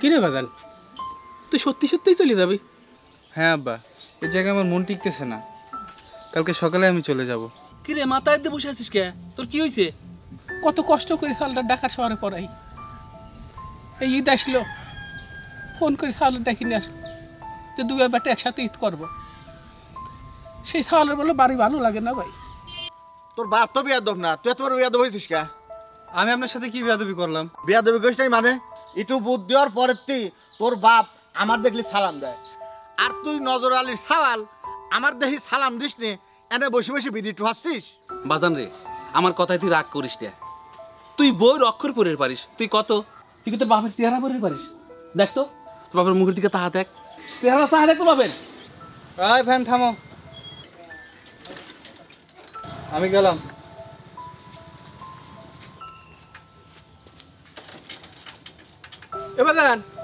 কি রে বাজান, তুই সত্যি সত্যিই চলে যাবি? হ্যাঁ আব্বা, এই জায়গায় আমার মন টিকতেছে না, কালকে সকালে আমি চলে যাব। কি রে মাথায় দিয়ে বসে আছিস কে, তোর কি হয়েছে? কত কষ্ট করে সালটা ডাকার শহরে পড়াই, এই ঈদ আসলো ফোন করে সালটা ডাকি নিয়ে আসলো যে দুই ব্যাপারটা একসাথে ঈদ করবো, সেই সালের বলে বাড়ি ভালো লাগে না ভাই। তোর বাপ তো বেয়াদব না, তুই এত বড় বেয়াদব হয়েছিস কে? আমি আপনার সাথে কি বেয়াদবি করলাম? বেয়াদবি করিস নাই মানে, একটু বুদ্ধি দেওয়ার পরেতে তোর বাপ আমার দেখলি সালাম দেয়, আর তুই নজর আলীর সাওয়াল আমার দেখি সালাম দিস নে, এনে বসে বসে বিড়ি টুহাচ্ছিস। বাজান রে, আমার কথায় তুই রাগ করিস না, তুই বইয়ের অক্ষর পড়ে পারিস, তুই কত, তুই কি তোর বাপের চেহারা পড়ে পারিস? দেখ তো তোর বাপের মুখের দিকে তাহা দেখ, চেহারা তাহা দেখ তোর বাপের। আয় ফ্যান থামো, আমি গেলাম। এবার দাঁড়ান।